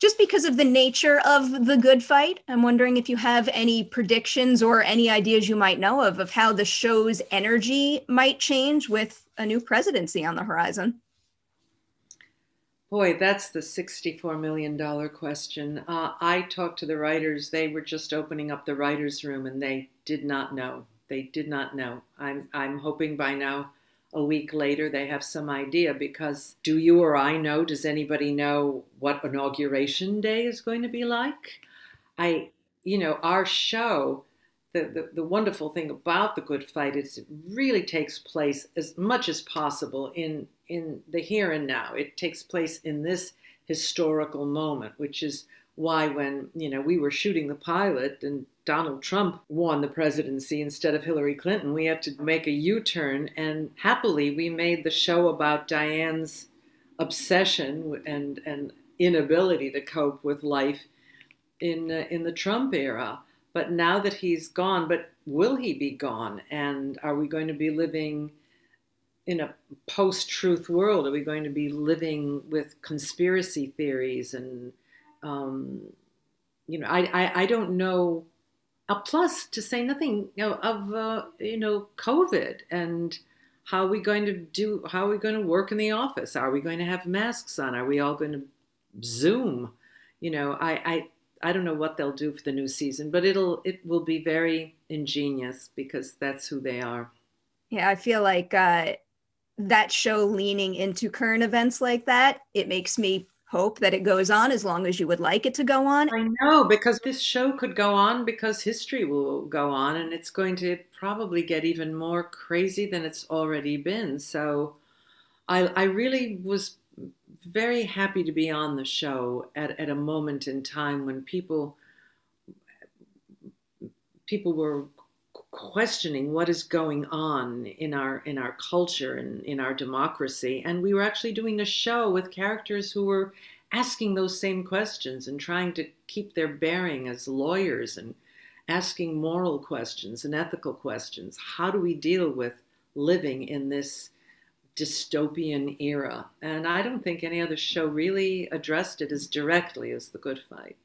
just because of the nature of The Good Fight. I'm wondering if you have any predictions or any ideas you might know of how the show's energy might change with a new presidency on the horizon. Boy, that's the $64 million question. I talked to the writers. They were just opening up the writers' room, and they did not know. They did not know. I'm hoping by now, a week later, they have some idea, because do you or I know, does anybody know what Inauguration Day is going to be like? Our show, the wonderful thing about The Good Fight is it really takes place as much as possible in the here and now. It takes place in this historical moment, which is why when, we were shooting the pilot and Donald Trump won the presidency instead of Hillary Clinton, we had to make a U-turn, and happily we made the show about Diane's obsession and inability to cope with life in the Trump era. But now that he's gone, but will he be gone? And are we going to be living in a post-truth world? Are we going to be living with conspiracy theories? And, I don't know. Plus, to say nothing of, COVID and how are we going to work in the office? Are we going to have masks on? Are we all going to Zoom? I don't know what they'll do for the new season, but it will be very ingenious, because that's who they are. Yeah, I feel like that show leaning into current events like that, it makes me hope that it goes on as long as you would like it to go on. I know, because this show could go on, because history will go on, and it's going to probably get even more crazy than it's already been. So I really was very happy to be on the show at a moment in time when people were questioning what is going on in our culture and in our democracy, and we were actually doing a show with characters who were asking those same questions and trying to keep their bearing as lawyers and asking moral questions and ethical questions. How do we deal with living in this dystopian era? And I don't think any other show really addressed it as directly as The Good Fight.